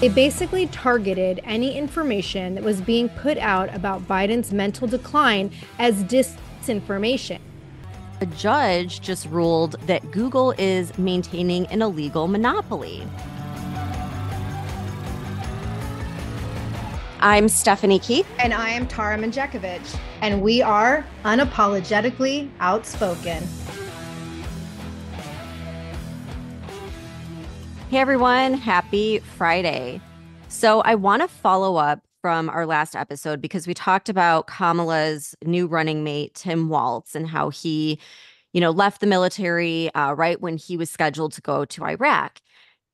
They basically targeted any information that was being put out about Biden's mental decline as disinformation. A judge just ruled that Google is maintaining an illegal monopoly. I'm Stephanie Keith. And I am Tara Manjekovic. And we are Unapologetically Outspoken. Hey everyone, happy Friday. So I want to follow up from our last episode because we talked about Kamala's new running mate, Tim Walz, and how he, left the military right when he was scheduled to go to Iraq.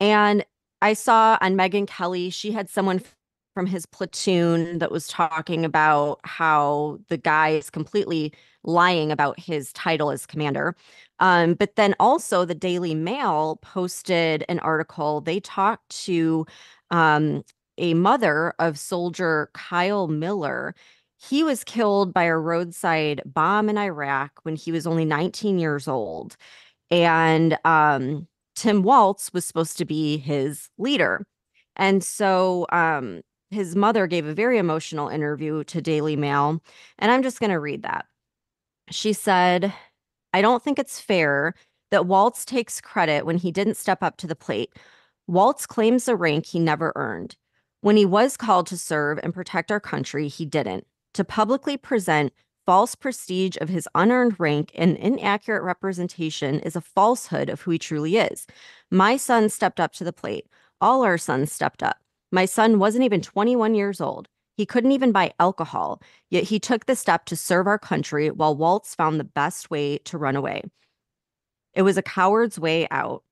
And I saw on Megyn Kelly, she had someone from his platoon that was talking about how the guy is completely lying about his title as commander. But then also the Daily Mail posted an article. They talked to a mother of soldier Kyle Miller. He was killed by a roadside bomb in Iraq when he was only 19 years old. And Tim Walz was supposed to be his leader. And so his mother gave a very emotional interview to Daily Mail, and I'm just going to read that. She said, "I don't think it's fair that Walz takes credit when he didn't step up to the plate. Walz claims a rank he never earned. When he was called to serve and protect our country, he didn't. To publicly present false prestige of his unearned rank and inaccurate representation is a falsehood of who he truly is. My son stepped up to the plate. All our sons stepped up. My son wasn't even 21 years old. He couldn't even buy alcohol, yet he took the step to serve our country while Walz found the best way to run away. It was a coward's way out.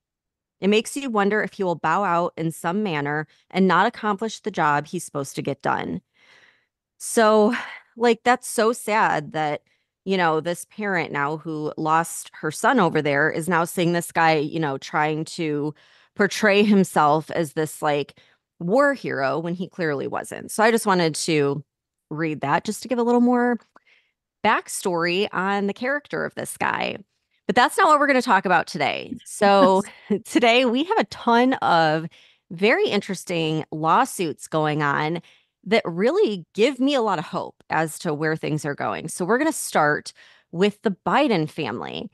It makes you wonder if he will bow out in some manner and not accomplish the job he's supposed to get done." So, that's so sad that, this parent now who lost her son over there is now seeing this guy, trying to portray himself as this war hero when he clearly wasn't. So I just wanted to read that just to give a little more backstory on the character of this guy. But that's not what we're going to talk about today. So today we have a ton of very interesting lawsuits going on that really give me a lot of hope as to where things are going. So we're going to start with the Biden family.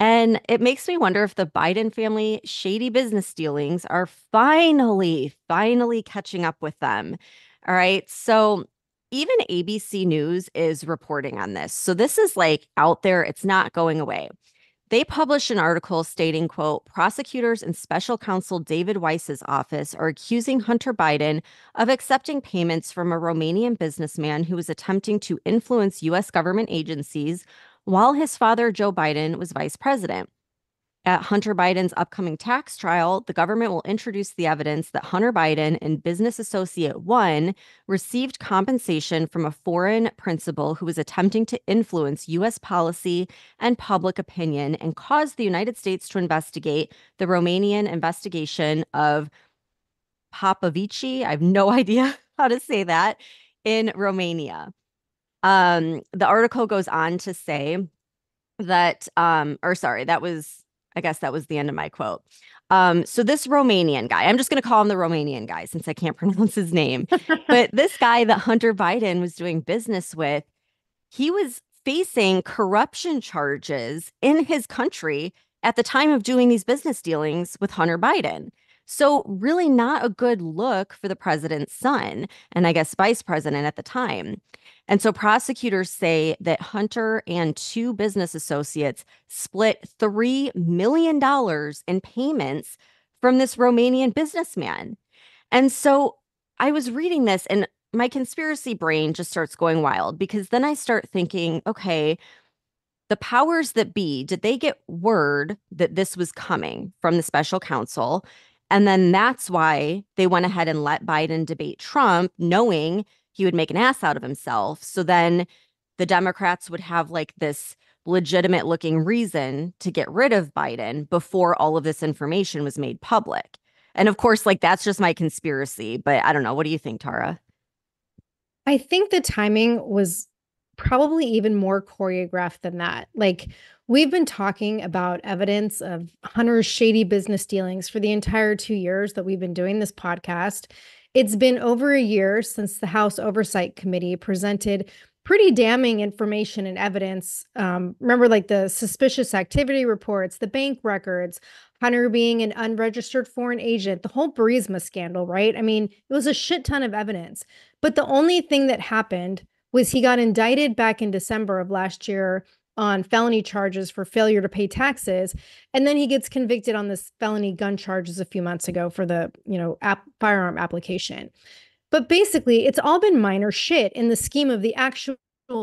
And it makes me wonder if the Biden family shady business dealings are finally catching up with them. All right. So even ABC News is reporting on this. So this is out there. It's not going away. They published an article stating, quote, "Prosecutors in special counsel David Weiss's office are accusing Hunter Biden of accepting payments from a Romanian businessman who was attempting to influence U.S. government agencies while his father, Joe Biden, was vice president. At Hunter Biden's upcoming tax trial, the government will introduce the evidence that Hunter Biden and business associate one received compensation from a foreign principal who was attempting to influence U.S. policy and public opinion and caused the United States to investigate the Romanian investigation of Popovici." I have no idea how to say that, in Romania. The article goes on to say that, that was the end of my quote. So this Romanian guy, I'm just going to call him the Romanian guy since I can't pronounce his name, but this guy that Hunter Biden was doing business with, he was facing corruption charges in his country at the time of doing these business dealings with Hunter Biden. So really not a good look for the president's son and I guess vice president at the time. And so prosecutors say that Hunter and two business associates split $3 million in payments from this Romanian businessman. And so I was reading this and my conspiracy brain just starts going wild because then I start thinking, okay, the powers that be, did they get word that this was coming from the special counsel? And then that's why they went ahead and let Biden debate Trump, knowing he would make an ass out of himself. So then the Democrats would have this legitimate looking reason to get rid of Biden before all of this information was made public. And of course, that's just my conspiracy. But I don't know. What do you think, Tara? I think the timing was probably even more choreographed than that. We've been talking about evidence of Hunter's shady business dealings for the entire 2 years that we've been doing this podcast. It's been over a year since the House Oversight Committee presented pretty damning information and evidence. Remember, like the suspicious activity reports, the bank records, Hunter being an unregistered foreign agent, the whole Burisma scandal, right? I mean, it was a shit ton of evidence. But the only thing that happened was he got indicted back in December of last year on felony charges for failure to pay taxes. And then he gets convicted on this felony gun charges a few months ago for the, firearm application. But basically, it's all been minor shit in the scheme of the actual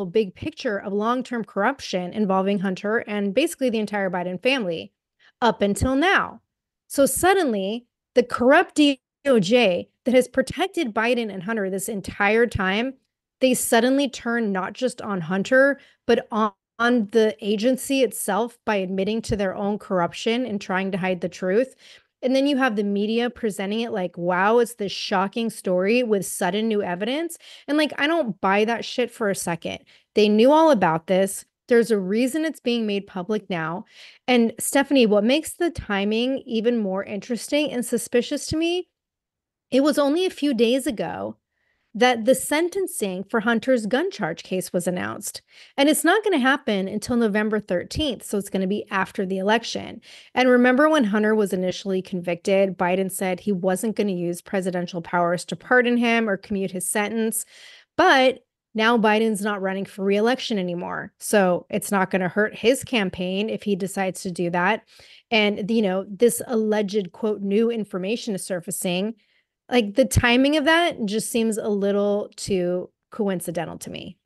big picture of long-term corruption involving Hunter and basically the entire Biden family up until now. So suddenly, the corrupt DOJ that has protected Biden and Hunter this entire time, they suddenly turn not just on Hunter, but on the agency itself by admitting to their own corruption and trying to hide the truth. And then you have the media presenting it like, wow, it's this shocking story with sudden new evidence. And like, I don't buy that shit for a second. They knew all about this. There's a reason it's being made public now. And Stephanie, what makes the timing even more interesting and suspicious to me, it was only a few days ago that the sentencing for Hunter's gun charge case was announced. And it's not going to happen until November 13th, so it's going to be after the election. And remember when Hunter was initially convicted, Biden said he wasn't going to use presidential powers to pardon him or commute his sentence. But now Biden's not running for re-election anymore, so it's not going to hurt his campaign if he decides to do that. And, this alleged, quote, new information is surfacing. Like, the timing of that just seems a little too coincidental to me.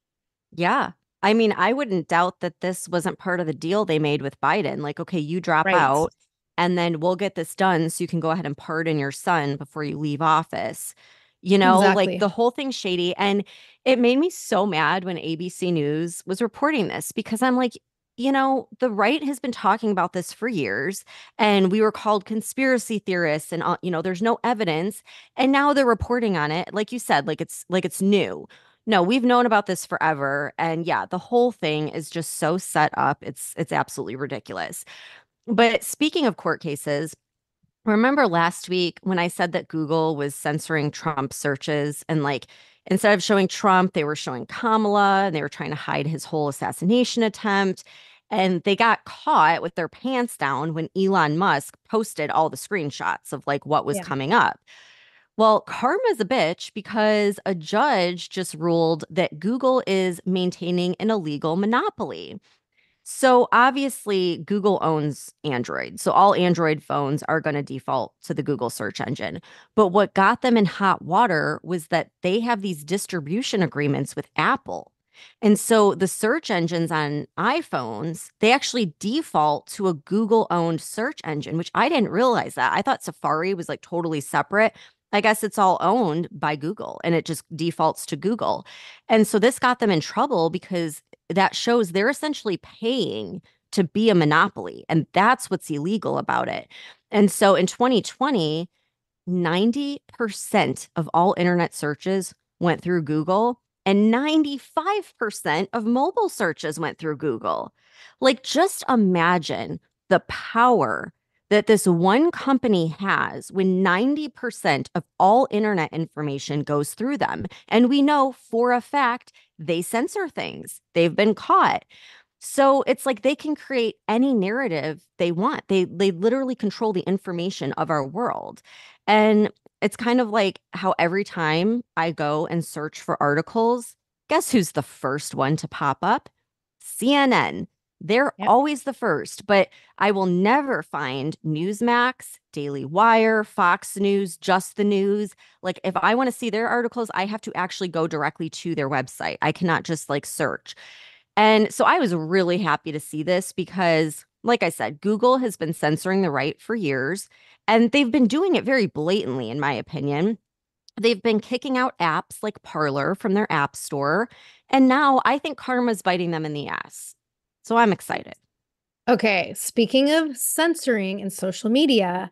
Yeah. I mean, I wouldn't doubt that this wasn't part of the deal they made with Biden. Like, okay, you drop out and then we'll get this done so you can go ahead and pardon your son before you leave office. Exactly. Like, the whole thing's shady. And it made me so mad when ABC News was reporting this, because I'm like, the right has been talking about this for years, and we were called conspiracy theorists and, there's no evidence. And now they're reporting on it. Like you said, like it's new. No, we've known about this forever. And yeah, the whole thing is just so set up. It's absolutely ridiculous. But speaking of court cases, remember last week when I said that Google was censoring Trump searches, and like, instead of showing Trump, they were showing Kamala, and they were trying to hide his whole assassination attempt. And they got caught with their pants down when Elon Musk posted all the screenshots of like what was coming up. Well, karma's a bitch, because a judge just ruled that Google is maintaining an illegal monopoly. So obviously, Google owns Android. So all Android phones are going to default to the Google search engine. But what got them in hot water was that they have these distribution agreements with Apple. And so the search engines on iPhones, they actually default to a Google-owned search engine, which I didn't realize that. I thought Safari was like totally separate. I guess it's all owned by Google, and it just defaults to Google. And so this got them in trouble, because that shows they're essentially paying to be a monopoly, and that's what's illegal about it. And so in 2020, 90% of all internet searches went through Google, and 95% of mobile searches went through Google. Like, just imagine the power that this one company has when 90% of all internet information goes through them. And we know for a fact they censor things. They've been caught. So it's like they can create any narrative they want. They literally control the information of our world. And it's kind of like how every time I go and search for articles, guess who's the first one to pop up? CNN. They're always the first, but I will never find Newsmax, Daily Wire, Fox News, Just the News. Like, if I want to see their articles, I have to actually go directly to their website. I cannot just like search. And so I was really happy to see this, because like I said, Google has been censoring the right for years, and they've been doing it very blatantly, in my opinion. They've been kicking out apps like Parler from their app store. And now I think karma's biting them in the ass. So I'm excited. Okay, speaking of censoring and social media,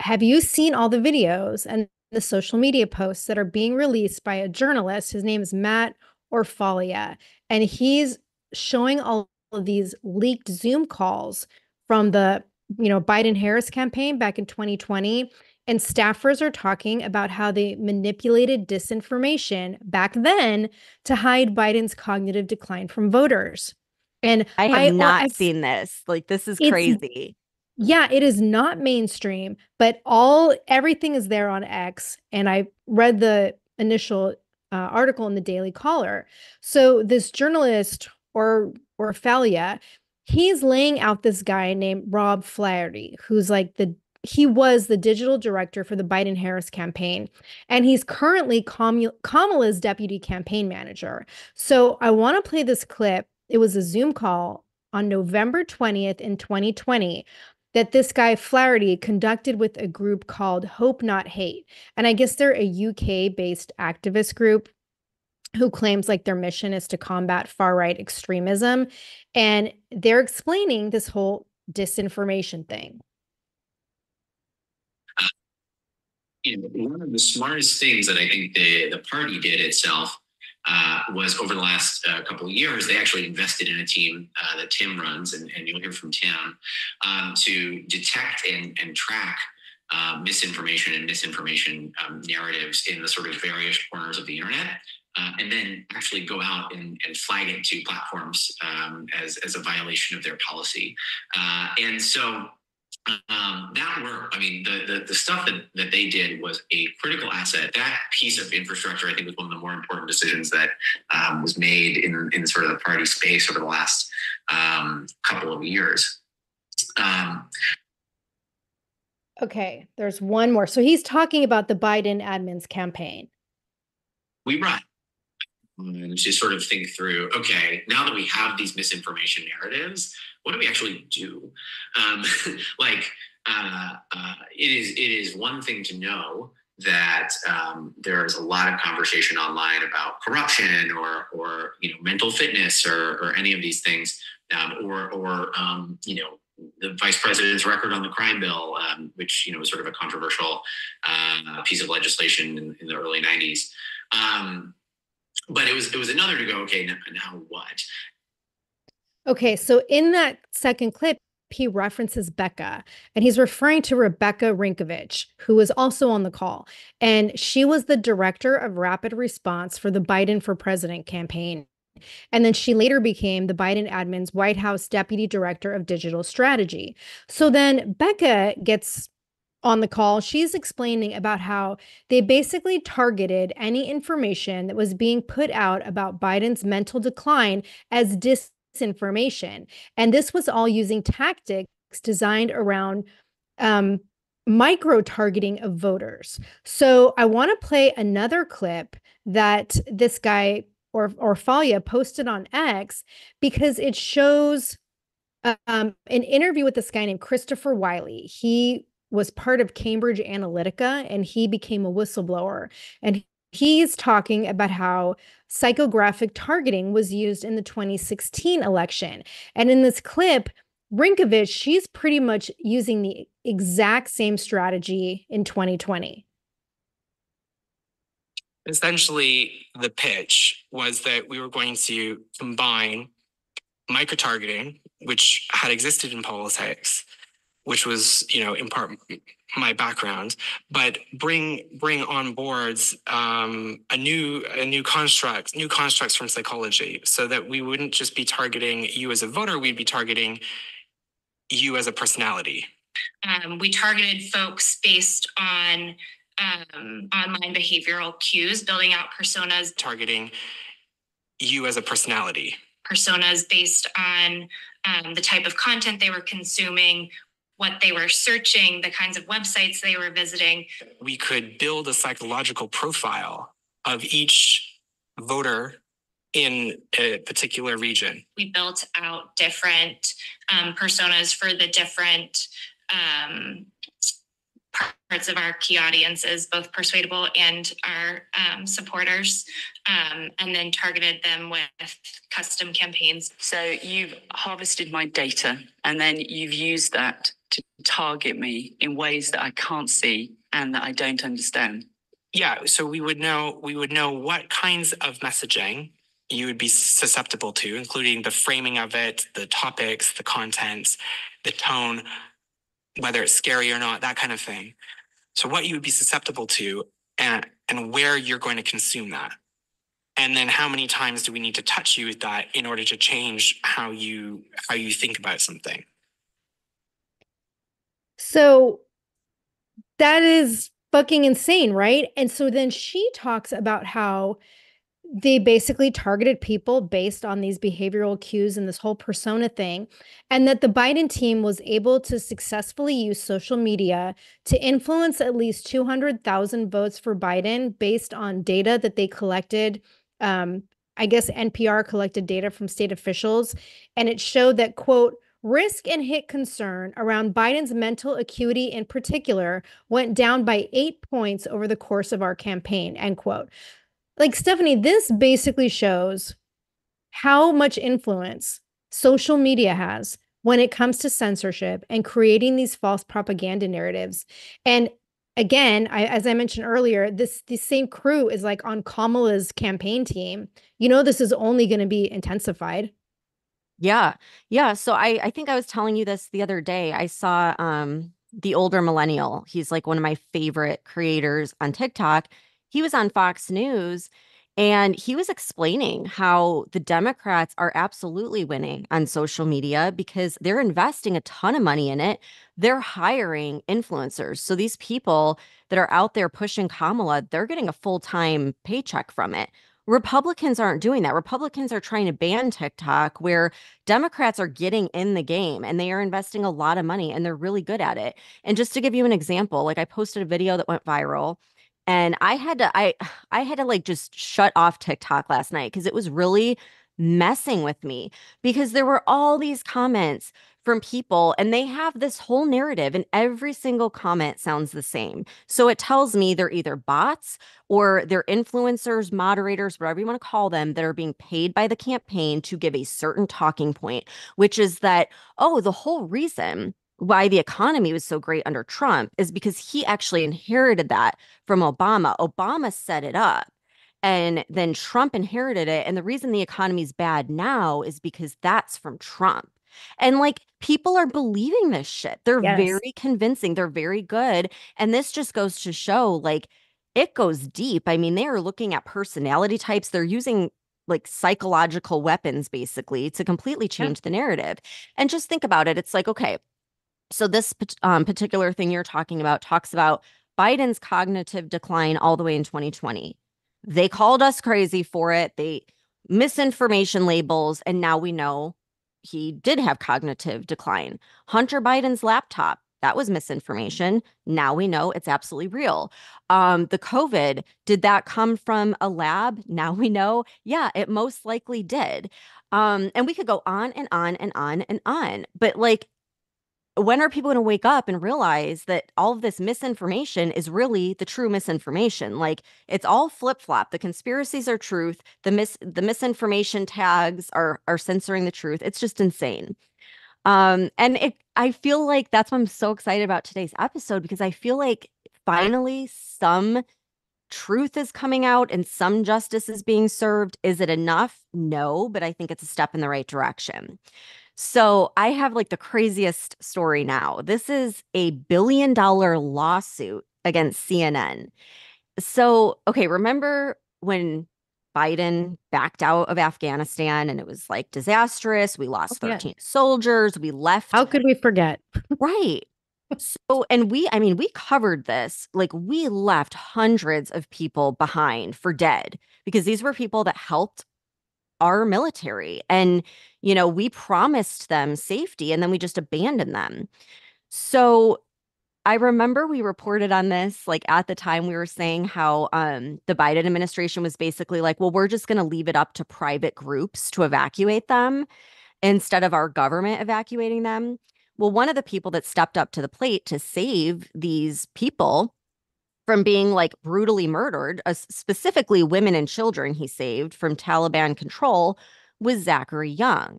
have you seen all the videos and the social media posts that are being released by a journalist? His name is Matt Orfalia, and he's showing all of these leaked Zoom calls from the Biden-Harris campaign back in 2020. And staffers are talking about how they manipulated disinformation back then to hide Biden's cognitive decline from voters. And I have not seen this. Like, this is crazy. Yeah, it is not mainstream, but everything is there on X. And I read the initial article in the Daily Caller. So this journalist, or Orfalia, he's laying out this guy named Rob Flaherty, who's like he was the digital director for the Biden-Harris campaign, and he's currently Kamala's deputy campaign manager. So I want to play this clip. It was a Zoom call on November 20th in 2020 that this guy Flaherty conducted with a group called Hope Not Hate. And I guess they're a UK-based activist group who claims like their mission is to combat far-right extremism. And they're explaining this whole disinformation thing. One of the smartest things that I think the party did itself was over the last couple of years, they actually invested in a team that Tim runs, and you'll hear from Tim, to detect and track misinformation and disinformation narratives in the sort of various corners of the internet, and then actually go out and flag it to platforms as a violation of their policy. And so that work, I mean, the stuff that they did was a critical asset. That piece of infrastructure, I think, was one of the more important decisions that was made in sort of the party space over the last couple of years. Okay, there's one more. So he's talking about the Biden admin's campaign. We run. And to sort of think through, okay, now that we have these misinformation narratives, what do we actually do? It is one thing to know that there is a lot of conversation online about corruption or mental fitness or any of these things, the vice president's record on the crime bill, which was sort of a controversial piece of legislation in the early 90s. But it was another to go, okay, now what? Okay, so in that second clip, he references Becca, and he's referring to Rebecca Rinkovich, who was also on the call. And she was the director of rapid response for the Biden for President campaign. And then she later became the Biden admin's White House deputy director of digital strategy. So then Becca gets on the call. She's explaining about how they basically targeted any information that was being put out about Biden's mental decline as disinformation. And this was all using tactics designed around micro-targeting of voters. So I want to play another clip that this guy Orfalia posted on X, because it shows an interview with this guy named Christopher Wiley. He was part of Cambridge Analytica, and he became a whistleblower. And he's talking about how psychographic targeting was used in the 2016 election. And in this clip, Rinkovich, she's pretty much using the exact same strategy in 2020. Essentially, the pitch was that we were going to combine micro-targeting, which had existed in politics, which was, in part my background, but bring on boards new constructs from psychology, so that we wouldn't just be targeting you as a voter, we'd be targeting you as a personality. We targeted folks based on online behavioral cues, building out personas. Targeting you as a personality. Personas based on the type of content they were consuming, what they were searching, the kinds of websites they were visiting. We could build a psychological profile of each voter in a particular region. We built out different personas for the different parts of our key audiences, both persuadable and our supporters, and then targeted them with custom campaigns. So you've harvested my data, and then you've used that to target me in ways that I can't see and that I don't understand. Yeah, so we would know what kinds of messaging you would be susceptible to, including the framing of it, the topics, the contents, the tone, whether it's scary or not, that kind of thing. So what you would be susceptible to and where you're going to consume that. And then how many times do we need to touch you with that in order to change how you think about something? So that is fucking insane, right? And so then she talks about how they basically targeted people based on these behavioral cues and this whole persona thing, and that the Biden team was able to successfully use social media to influence at least 200,000 votes for Biden based on data that they collected. I guess NPR collected data from state officials, and it showed that, quote, risk and hit concern around Biden's mental acuity in particular went down by 8 points over the course of our campaign, end quote. Like, Stephanie, this basically shows how much influence social media has when it comes to censorship and creating these false propaganda narratives. And again, as I mentioned earlier, the same crew is like on Kamala's campaign team. You know, this is only going to be intensified. Yeah. Yeah. So I think I was telling you this the other day. I saw the older millennial. He's like one of my favorite creators on TikTok. He was on Fox News, and he was explaining how the Democrats are absolutely winning on social media because they're investing a ton of money in it. They're hiring influencers. So these people that are out there pushing Kamala, they're getting a full-time paycheck from it. Republicans aren't doing that. Republicans are trying to ban TikTok, where Democrats are getting in the game and they are investing a lot of money, and they're really good at it. And just to give you an example, like, I posted a video that went viral. And I had to like just shut off TikTok last night because it was really messing with me, because there were all these comments from people and they have this whole narrative and every single comment sounds the same. So it tells me they're either bots or they're influencers, moderators, whatever you want to call them, that are being paid by the campaign to give a certain talking point, which is that, oh, the whole reason why the economy was so great under Trump is because he actually inherited that from Obama. Obama set it up, and then Trump inherited it. And the reason the economy's bad now is because that's from Trump. And like, people are believing this shit. They're yes. very convincing. They're very good. And this just goes to show, like, it goes deep. I mean, they are looking at personality types. They're using like psychological weapons basically to completely change yeah. the narrative. And just think about it. It's like, okay, so this particular thing you're talking about talks about Biden's cognitive decline all the way in 2020. They called us crazy for it. They misinformation labels. And now we know he did have cognitive decline. Hunter Biden's laptop, that was misinformation. Now we know it's absolutely real. The COVID, did that come from a lab? Now we know. Yeah, it most likely did. And we could go on and on and on and on. But like, when are people going to wake up and realize that all of this misinformation is really the true misinformation? Like, it's all flip-flop. The conspiracies are truth. The misinformation tags are censoring the truth. It's just insane. I feel like that's why I'm so excited about today's episode, because I feel like finally some truth is coming out and some justice is being served. Is it enough? No, but I think it's a step in the right direction. So I have like the craziest story now. This is a $1 billion lawsuit against CNN. So, okay, remember when Biden backed out of Afghanistan and it was like disastrous? We lost 13 soldiers. We left. How could we forget? Right. So, and we covered this, like, we left hundreds of people behind for dead because these were people that helped our military. And, you know, we promised them safety and then we just abandoned them. So I remember we reported on this, like, at the time we were saying how the Biden administration was basically like, well, we're just going to leave it up to private groups to evacuate them instead of our government evacuating them. Well, one of the people that stepped up to the plate to save these people from being like brutally murdered, specifically women and children he saved from Taliban control, was Zachary Young.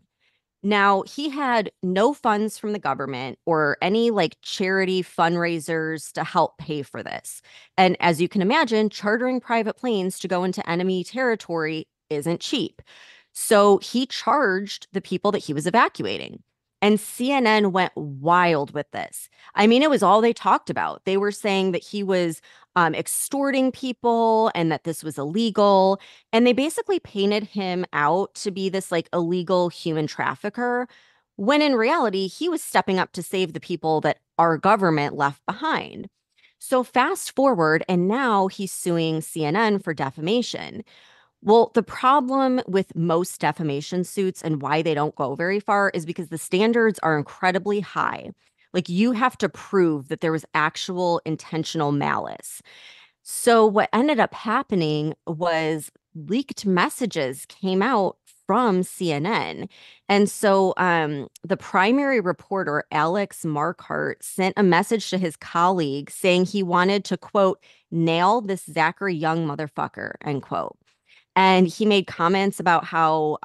Now, he had no funds from the government or any like charity fundraisers to help pay for this. And as you can imagine, chartering private planes to go into enemy territory isn't cheap. So he charged the people that he was evacuating. And CNN went wild with this. I mean, it was all they talked about. They were saying that he was extorting people and that this was illegal. And they basically painted him out to be this like illegal human trafficker, when in reality, he was stepping up to save the people that our government left behind. So fast forward, and now he's suing CNN for defamation. Well, the problem with most defamation suits and why they don't go very far is because the standards are incredibly high. Like, you have to prove that there was actual intentional malice. So what ended up happening was leaked messages came out from CNN. And so the primary reporter, Alex Marquardt, sent a message to his colleague saying he wanted to, quote, nail this Zachary Young motherfucker, end quote. And he made comments about how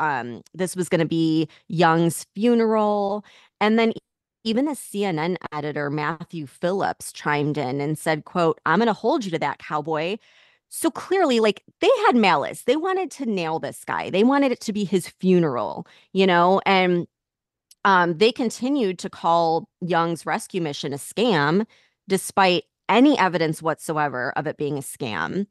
this was going to be Young's funeral. And then even the CNN editor, Matthew Phillips, chimed in and said, quote, I'm going to hold you to that, cowboy. So clearly, like, they had malice. They wanted to nail this guy. They wanted it to be his funeral, you know, and they continued to call Young's rescue mission a scam, despite any evidence whatsoever of it being a scam.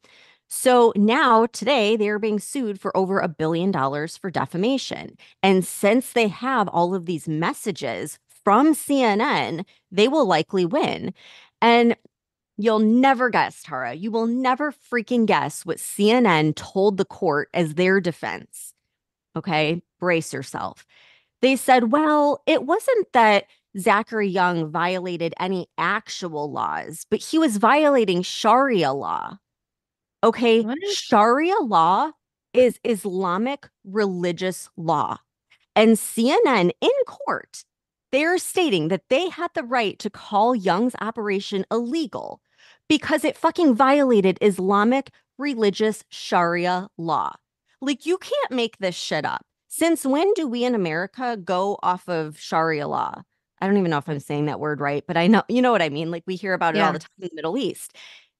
So now today they are being sued for over $1 billion for defamation. And since they have all of these messages from CNN, they will likely win. And you'll never guess, Tara. You will never freaking guess what CNN told the court as their defense. Okay, brace yourself. They said, well, it wasn't that Zachary Young violated any actual laws, but he was violating Sharia law. Okay, Sharia law is Islamic religious law. And CNN in court, they're stating that they had the right to call Young's operation illegal because it fucking violated Islamic religious Sharia law. Like, you can't make this shit up. Since when do we in America go off of Sharia law? I don't even know if I'm saying that word right, but I know, you know what I mean? Like, we hear about it all the time in the Middle East.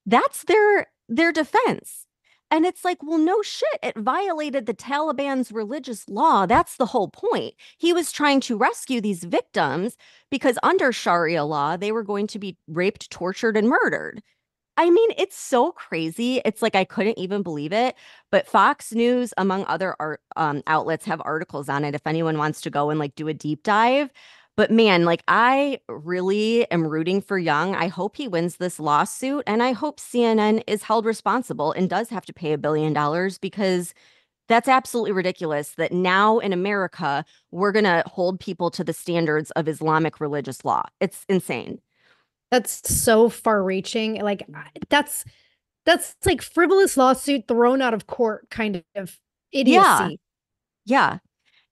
That's their defense. And it's like, well, no shit. It violated the Taliban's religious law. That's the whole point. He was trying to rescue these victims because under Sharia law, they were going to be raped, tortured, and murdered. I mean, it's so crazy. It's like, I couldn't even believe it. But Fox News, among other outlets, have articles on it if anyone wants to go and like do a deep dive. But man, like, I really am rooting for Young. I hope he wins this lawsuit, and I hope CNN is held responsible and does have to pay $1 billion, because that's absolutely ridiculous that now in America, we're going to hold people to the standards of Islamic religious law. It's insane. That's so far reaching. Like, that's like frivolous lawsuit thrown out of court kind of idiocy. Yeah.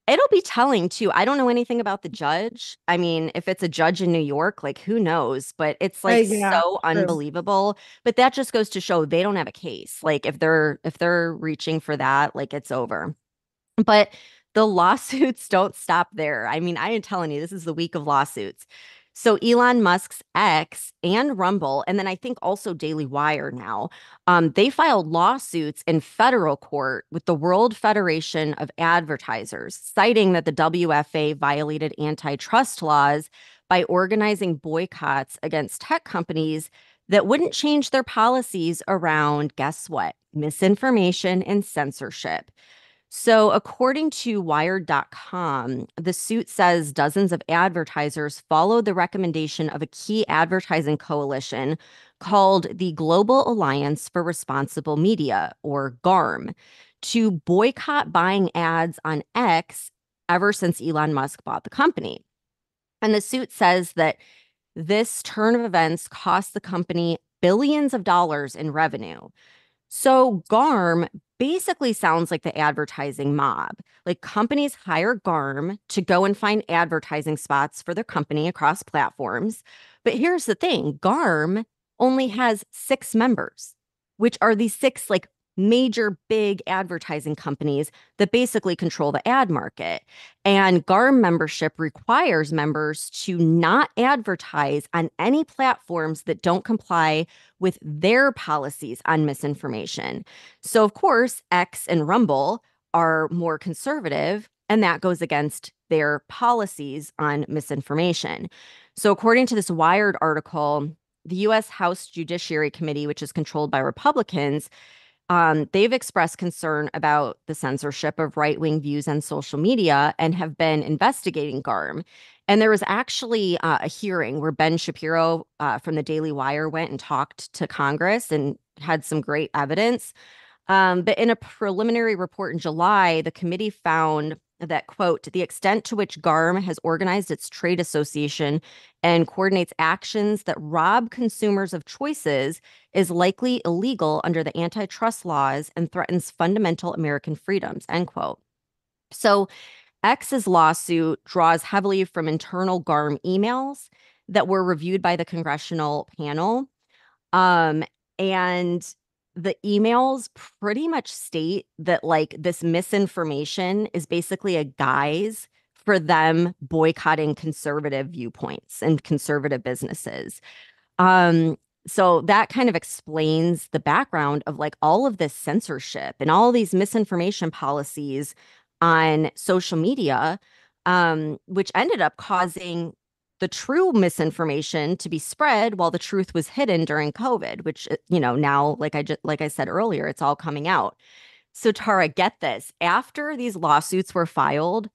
It'll be telling, too. I don't know anything about the judge. I mean, if it's a judge in New York, like, who knows? But it's like so unbelievable. But that just goes to show they don't have a case. Like, if they're reaching for that, like, it's over. But the lawsuits don't stop there. I mean, I am telling you, this is the week of lawsuits. So Elon Musk's X and Rumble, and then I think also Daily Wire now, they filed lawsuits in federal court with the World Federation of Advertisers, citing that the WFA violated antitrust laws by organizing boycotts against tech companies that wouldn't change their policies around, guess what, misinformation and censorship. So according to Wired.com, the suit says dozens of advertisers followed the recommendation of a key advertising coalition called the Global Alliance for Responsible Media, or GARM, to boycott buying ads on X ever since Elon Musk bought the company. And the suit says that this turn of events cost the company billions of dollars in revenue. So GARM basically sounds like the advertising mob. Like, companies hire GARM to go and find advertising spots for their company across platforms. But here's the thing, GARM only has 6 members, which are these 6 like major big advertising companies that basically control the ad market. And GARM membership requires members to not advertise on any platforms that don't comply with their policies on misinformation. So, of course, X and Rumble are more conservative, and that goes against their policies on misinformation. So according to this Wired article, the U.S. House Judiciary Committee, which is controlled by Republicans, they've expressed concern about the censorship of right-wing views on social media and have been investigating GARM. And there was actually a hearing where Ben Shapiro from the Daily Wire went and talked to Congress and had some great evidence. But in a preliminary report in July, the committee found that, quote, the extent to which GARM has organized its trade association and coordinates actions that rob consumers of choices is likely illegal under the antitrust laws and threatens fundamental American freedoms, end quote. So X's lawsuit draws heavily from internal GARM emails that were reviewed by the congressional panel. And the emails pretty much state that, like, this misinformation is basically a guise for them boycotting conservative viewpoints and conservative businesses. So that kind of explains the background of, like, all of this censorship and all these misinformation policies on social media, which ended up causing the true misinformation to be spread while the truth was hidden during COVID, which, you know, now, like I said earlier, it's all coming out. So Tara, get this. After these lawsuits were filed,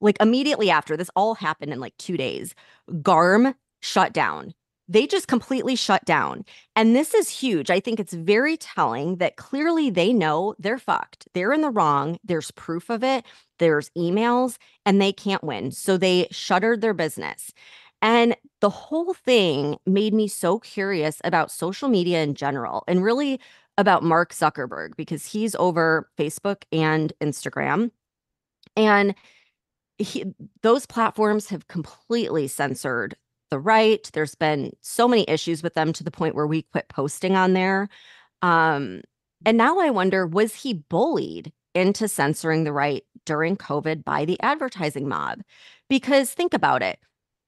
like immediately after this all happened in like 2 days, GARM shut down. They just completely shut down. And this is huge. I think it's very telling that clearly they know they're fucked. They're in the wrong. There's proof of it. There's emails, and they can't win. So they shuttered their business. And the whole thing made me so curious about social media in general, and really about Mark Zuckerberg, because he's over Facebook and Instagram. And those platforms have completely censored the right. There's been so many issues with them to the point where we quit posting on there. And now I wonder, was he bullied into censoring the right during COVID by the advertising mob? Because think about it.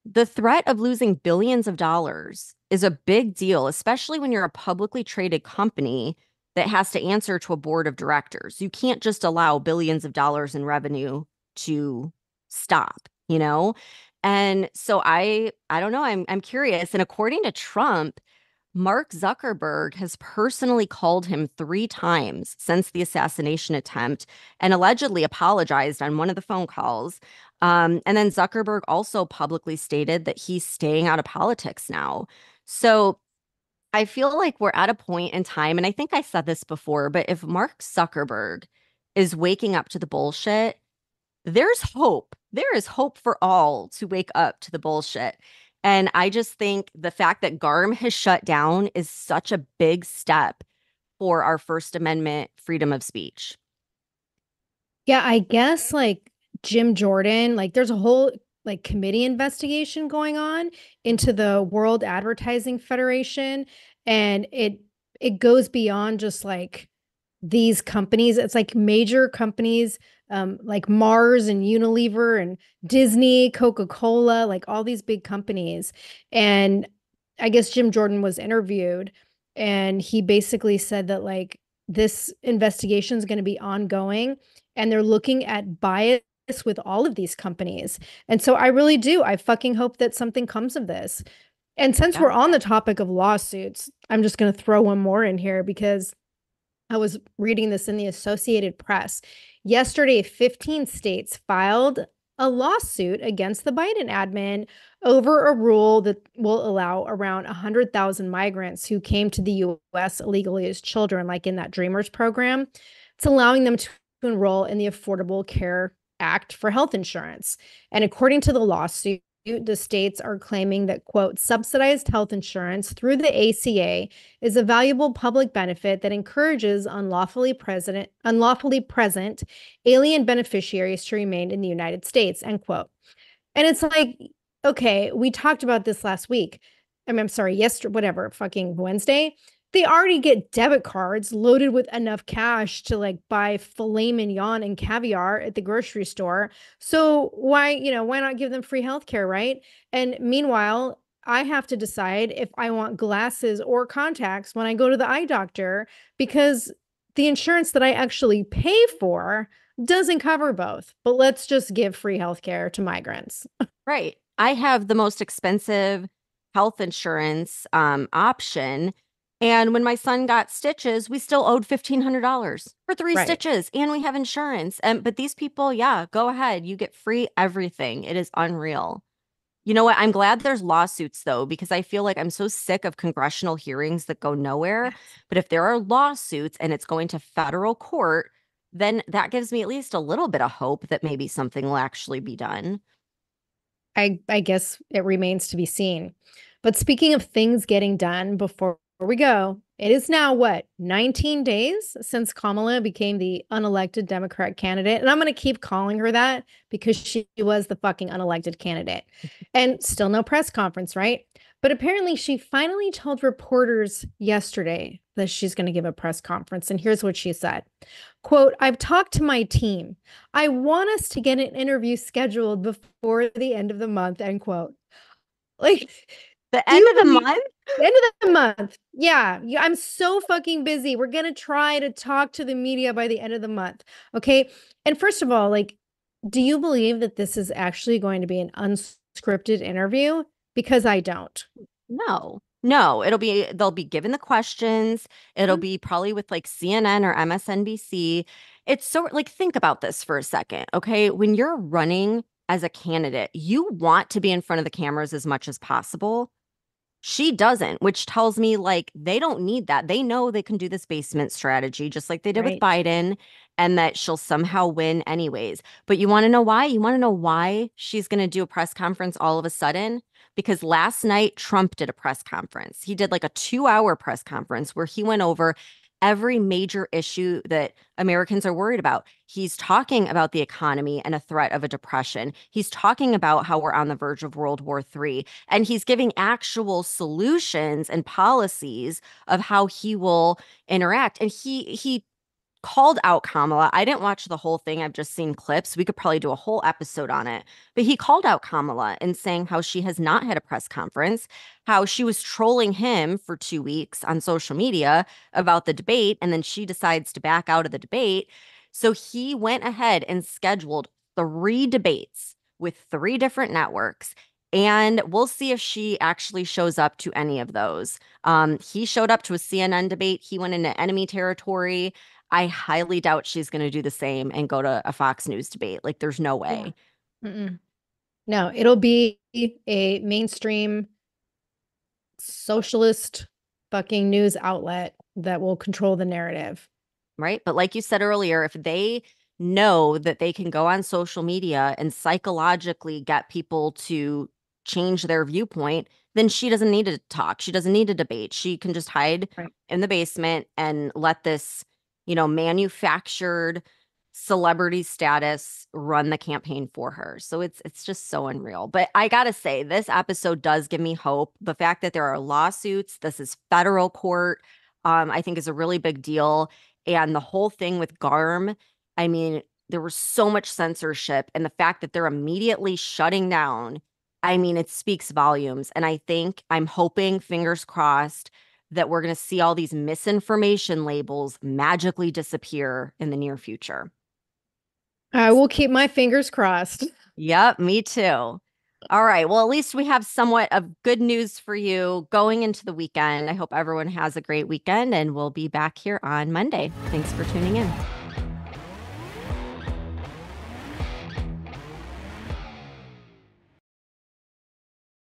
The threat of losing billions of dollars is a big deal, especially when you're a publicly traded company that has to answer to a board of directors. You can't just allow billions of dollars in revenue to stop, you know? And so I don't know, I'm curious. And according to Trump, Mark Zuckerberg has personally called him 3 times since the assassination attempt and allegedly apologized on one of the phone calls. And then Zuckerberg also publicly stated that he's staying out of politics now. So I feel like we're at a point in time, and I think I said this before, but if Mark Zuckerberg is waking up to the bullshit, there's hope. There is hope for all to wake up to the bullshit. And I just think the fact that GARM has shut down is such a big step for our First Amendment freedom of speech. Yeah, I guess like Jim Jordan, like there's a whole like committee investigation going on into the World Advertising Federation. And it goes beyond just like these companies. It's like major companies like Mars and Unilever and Disney, Coca-Cola, like all these big companies. And I guess Jim Jordan was interviewed, and he basically said that like this investigation is going to be ongoing, and they're looking at bias with all of these companies. And so I really do. I fucking hope that something comes of this. And since we're on the topic of lawsuits, I'm just going to throw one more in here because I was reading this in the Associated Press. Yesterday, 15 states filed a lawsuit against the Biden admin over a rule that will allow around 100,000 migrants who came to the U.S. illegally as children, like in that Dreamers program. It's allowing them to enroll in the Affordable Care Act for health insurance. And according to the lawsuit, the states are claiming that, quote, subsidized health insurance through the ACA is a valuable public benefit that encourages unlawfully present alien beneficiaries to remain in the United States, end quote. And it's like, okay, we talked about this last week. Yesterday, whatever, fucking Wednesday. They already get debit cards loaded with enough cash to like buy filet mignon and caviar at the grocery store. So why not give them free healthcare, right? And meanwhile, I have to decide if I want glasses or contacts when I go to the eye doctor because the insurance that I actually pay for, doesn't cover both, but let's just give free healthcare to migrants. Right. I have the most expensive health insurance option. And when my son got stitches, we still owed $1,500 for three stitches, and we have insurance. But these people, yeah, go ahead. You get free everything. It is unreal. You know what? I'm glad there's lawsuits, though, because I feel like I'm so sick of congressional hearings that go nowhere. Yes. But if there are lawsuits and it's going to federal court, then that gives me at least a little bit of hope that maybe something will actually be done. I guess it remains to be seen. But speaking of things getting done, before we go, it is now, what, 19 days since Kamala became the unelected Democrat candidate. And I'm going to keep calling her that because she was the fucking unelected candidate. And still no press conference, right? But apparently she finally told reporters yesterday that she's going to give a press conference. And here's what she said. Quote, I've talked to my team. I want us to get an interview scheduled before the end of the month, end quote. Like... The end of the month? The end of the month. Yeah. I'm so fucking busy. We're going to try to talk to the media by the end of the month. Okay. And first of all, like, do you believe that this is actually going to be an unscripted interview? Because I don't. No, they'll be given the questions. It'll be probably with like CNN or MSNBC. It's so, like, think about this for a second. Okay. When you're running as a candidate, you want to be in front of the cameras as much as possible. She doesn't, which tells me, like, they don't need that. They know they can do this basement strategy just like they did with Biden, and that she'll somehow win anyways. But you want to know why? You want to know why she's going to do a press conference all of a sudden? Because last night, Trump did a press conference. He did like a 2-hour press conference where he went over every major issue that Americans are worried about. He's talking about the economy and a threat of a depression. He's talking about how we're on the verge of World War III. And he's giving actual solutions and policies of how he will interact. And he called out Kamala. I didn't watch the whole thing. I've just seen clips. We could probably do a whole episode on it. But he called out Kamala and saying how she has not had a press conference, how she was trolling him for 2 weeks on social media about the debate, and then she decides to back out of the debate. So he went ahead and scheduled 3 debates with 3 different networks. And we'll see if she actually shows up to any of those. He showed up to a CNN debate. He went into enemy territory. I highly doubt she's going to do the same and go to a Fox News debate. Like, there's no way. Mm-mm. No, it'll be a mainstream socialist fucking news outlet that will control the narrative. Right. But like you said earlier, if they know that they can go on social media and psychologically get people to change their viewpoint, then she doesn't need to talk. She doesn't need to debate. She can just hide in the basement and let this, you know, manufactured celebrity status run the campaign for her. So it's just so unreal. But I got to say, this episode does give me hope. The fact that there are lawsuits, this is federal court, I think is a really big deal. And the whole thing with GARM, I mean, there was so much censorship, and the fact that they're immediately shutting down, I mean, it speaks volumes. And I think, I'm hoping, fingers crossed, that we're going to see all these misinformation labels magically disappear in the near future. I will keep my fingers crossed. Yep, me too. All right. Well, at least we have somewhat of good news for you going into the weekend. I hope everyone has a great weekend, and we'll be back here on Monday. Thanks for tuning in.